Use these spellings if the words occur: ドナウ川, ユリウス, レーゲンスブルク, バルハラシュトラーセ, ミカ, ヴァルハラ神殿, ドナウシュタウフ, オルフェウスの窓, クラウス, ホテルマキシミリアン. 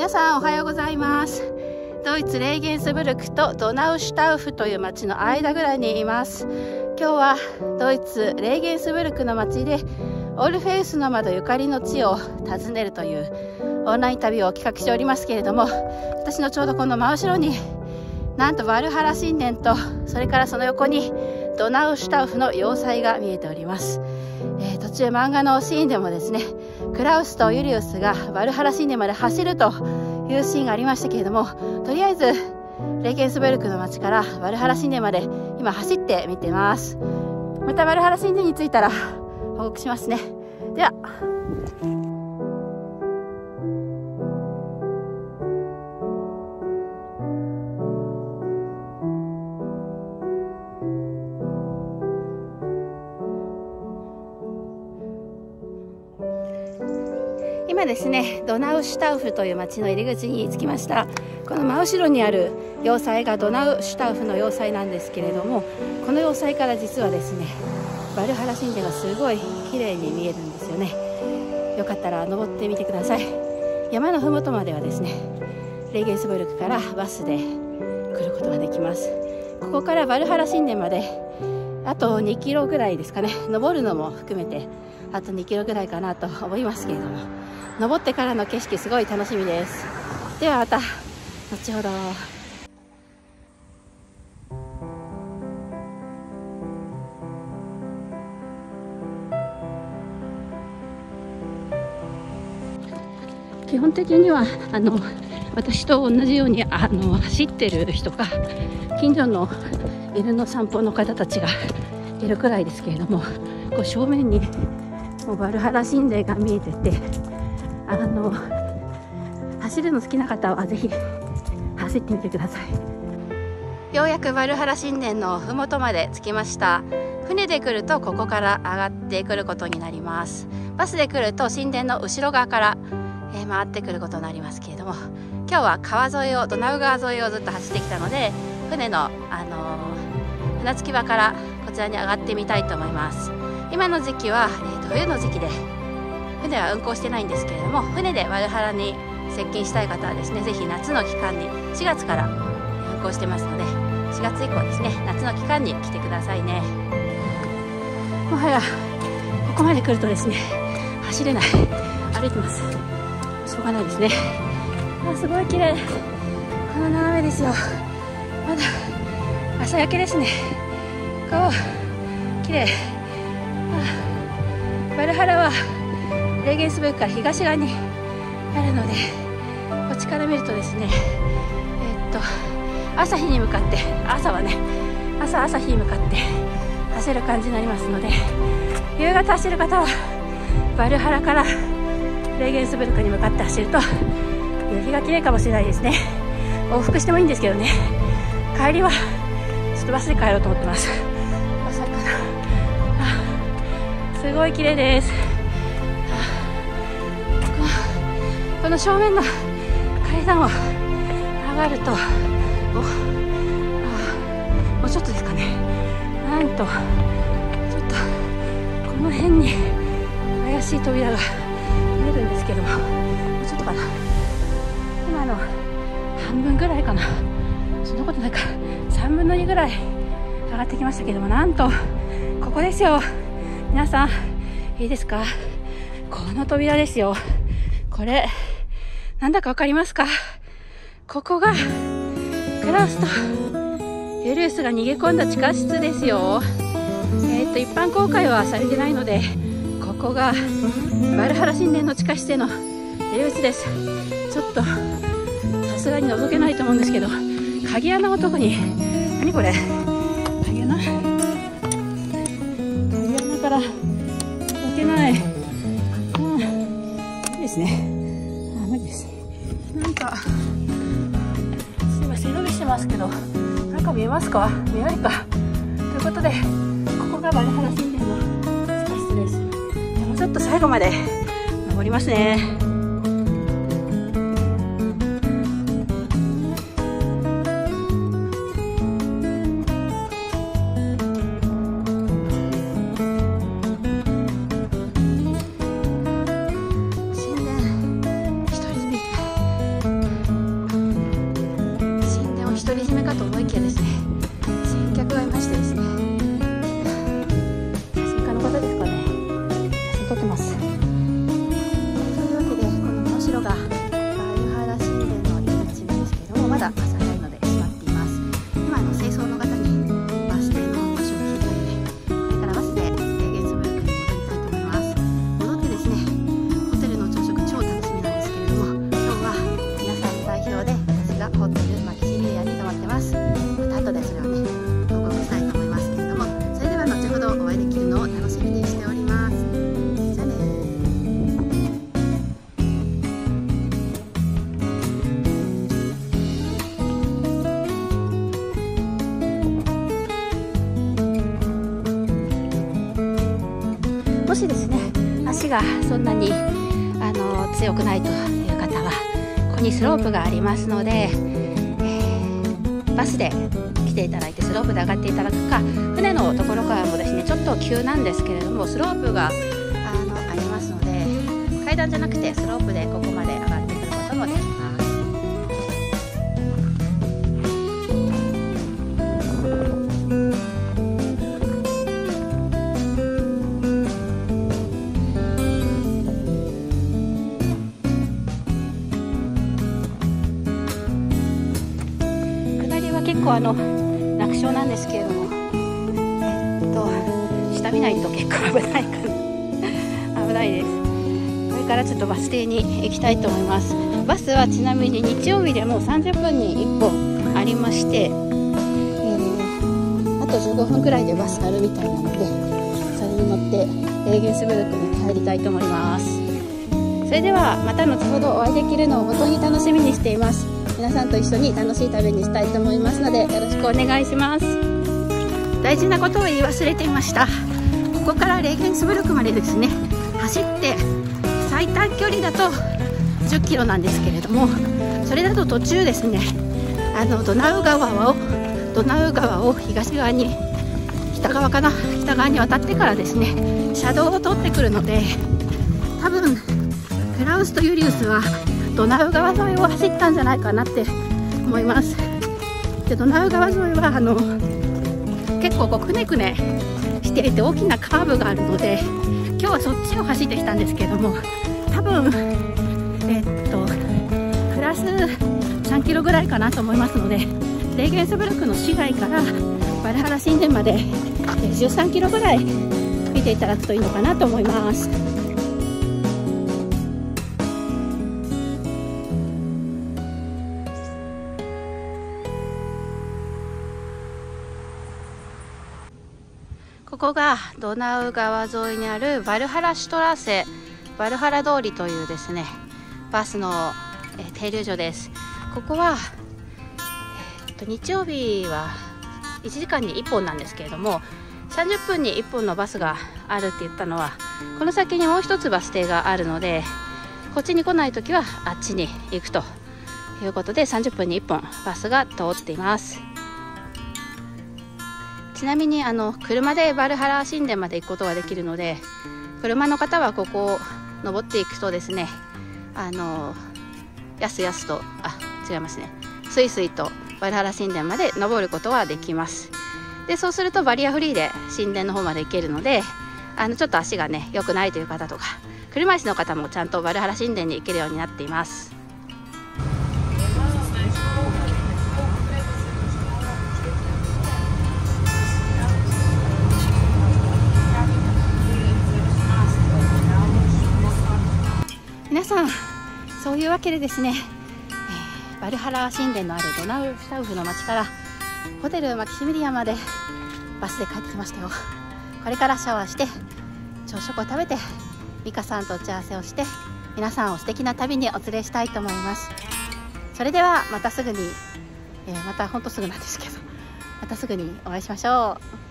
皆さんおはようございます。ドイツレーゲンスブルクとドナウシュタウフという町の間ぐらいにいます。今日はドイツレーゲンスブルクの町でオルフェウスの窓ゆかりの地を訪ねるというオンライン旅を企画しておりますけれども、私のちょうどこの真後ろになんとヴァルハラ神殿と、それからその横にドナウシュタウフの要塞が見えております。途中漫画のシーンでもですね、クラウスとユリウスがヴァルハラ神殿まで走るというシーンがありましたけれども、とりあえずレーゲンスブルクの町からヴァルハラ神殿まで今走ってみてます。またヴァルハラ神殿に着いたら報告しますね。では今ですね、ドナウシュタウフという町の入り口に着きました。この真後ろにある要塞がドナウシュタウフの要塞なんですけれども、この要塞から実はですね、ヴァルハラ神殿がすごい綺麗に見えるんですよね。よかったら登ってみてください。山のふもとまではですね、レーゲンスブルクからバスで来ることができます。ここからヴァルハラ神殿まであと2キロぐらいですかね、登るのも含めてあと2キロぐらいかなと思いますけれども、登ってからの景色すごい楽しみです。ではまた後ほど。基本的には私と同じように走ってる人か近所の犬の散歩の方たちがいるくらいですけれども、こう正面にもうヴァルハラ神殿が見えてて、走るの好きな方はぜひ走ってみてください。ようやくヴァルハラ神殿のふもとまで着きました。船で来るとここから上がってくることになります。バスで来ると神殿の後ろ側から回ってくることになりますけれども、今日は川沿いを、ドナウ川沿いをずっと走ってきたので、船の、船着き場からこちらに上がってみたいと思います。今の時期は、冬の時期で船は運航してないんですけれども、船でヴァルハラに接近したい方はですね、ぜひ夏の期間に、4月から運航してますので、4月以降ですね、夏の期間に来てくださいね。もはやここまで来るとですね、走れない、歩いてます。しょうがないですね。あ、すごい綺麗。この斜めですよ。まだ朝焼けですね。こう綺麗。ヴァルハラはレーゲンスブルクから東側にあるので、こっちから見るとですね、朝日に向かって、朝はね、朝日に向かって走る感じになりますので、夕方走る方はヴァルハラからレーゲンスブルクに向かって走ると夕日が綺麗かもしれないですね。往復してもいいんですけどね。帰りはちょっとバスで帰ろうと思ってます。バスかな。すごい綺麗です。この正面の階段を上がると、もうちょっとですかね、なんとちょっとこの辺に怪しい扉が見えるんですけども、もうちょっとかな、今の半分ぐらいかな、そんなことないか、3分の2ぐらい上がってきましたけども、なんとここですよ。皆さんいいですか、この扉ですよ。これなんだかわかりますか？ここがクラウスとユリウスが逃げ込んだ地下室ですよ。一般公開はされてないので、ここがヴァルハラ神殿の地下室への出口です。ちょっとさすがに覗けないと思うんですけど、鍵穴のとこに、何これ、鍵穴、鍵穴から抜けない、無理ですね。無理です。なんかすいません、背伸びしてますけど、なんか見えますか？見えないか。ということで、ここがヴァルハラ神殿の地下室です。もうちょっと最後まで登りますね。しいですね。足がそんなに強くないという方はここにスロープがありますので、バスで来ていただいてスロープで上がっていただくか、船のところからもですねちょっと急なんですけれどもスロープがありますので、階段じゃなくてスロープでここまで上がってくることもできます。結構楽勝なんですけれども、下見ないと結構危ないかな危ないです。これからちょっとバス停に行きたいと思います。バスはちなみに日曜日でも30分に1本ありまして、あと15分くらいでバスあるみたいなので、それに乗ってゲンスブルクに帰りたいと思います。それではまた後ほどお会いできるのを本当に楽しみにしています。皆さんと一緒に楽しい旅にしたいと思いますのでよろしくお願いします。大事なことを言い忘れていました。ここからレーゲンスブルクまでですね、走って最短距離だと10キロなんですけれども、それだと途中ですね、ドナウ川を東側に、北側に渡ってからですね、車道を通ってくるので、多分クラウスとユリウスはドナウ川沿いを走ったんじゃないかなって思います。で、ドナウ川沿いは結構くねくねしていて大きなカーブがあるので、今日はそっちを走ってきたんですけども、多分プラス3キロぐらいかなと思いますので、レーゲンスブルクの市街からバルハラ神殿まで13キロぐらい見ていただくといいのかなと思います。ここがドナウ川沿いにあるバルハラシュトラーセ、バルハラ通りというですねバスの停留所です。ここは、日曜日は1時間に1本なんですけれども、30分に1本のバスがあるって言ったのはこの先にもう一つバス停があるので、こっちに来ないときはあっちに行くということで30分に1本バスが通っています。ちなみに車でバルハラ神殿まで行くことができるので、車の方はここを登っていくとですね、やすやすと違いますね、すいすいとバルハラ神殿まで登ることはできます。でそうするとバリアフリーで神殿の方まで行けるので、ちょっと足がね良くないという方とか車椅子の方もちゃんとバルハラ神殿に行けるようになっています。皆さん、そういうわけでですね、バルハラ神殿のあるドナウシュタウフの町からホテルマキシミリアンまでバスで帰ってきましたよ。これからシャワーして朝食を食べてミカさんと打ち合わせをして皆さんを素敵な旅にお連れしたいと思います。それではまたすぐに、またほんとすぐなんですけどまたすぐにお会いしましょう。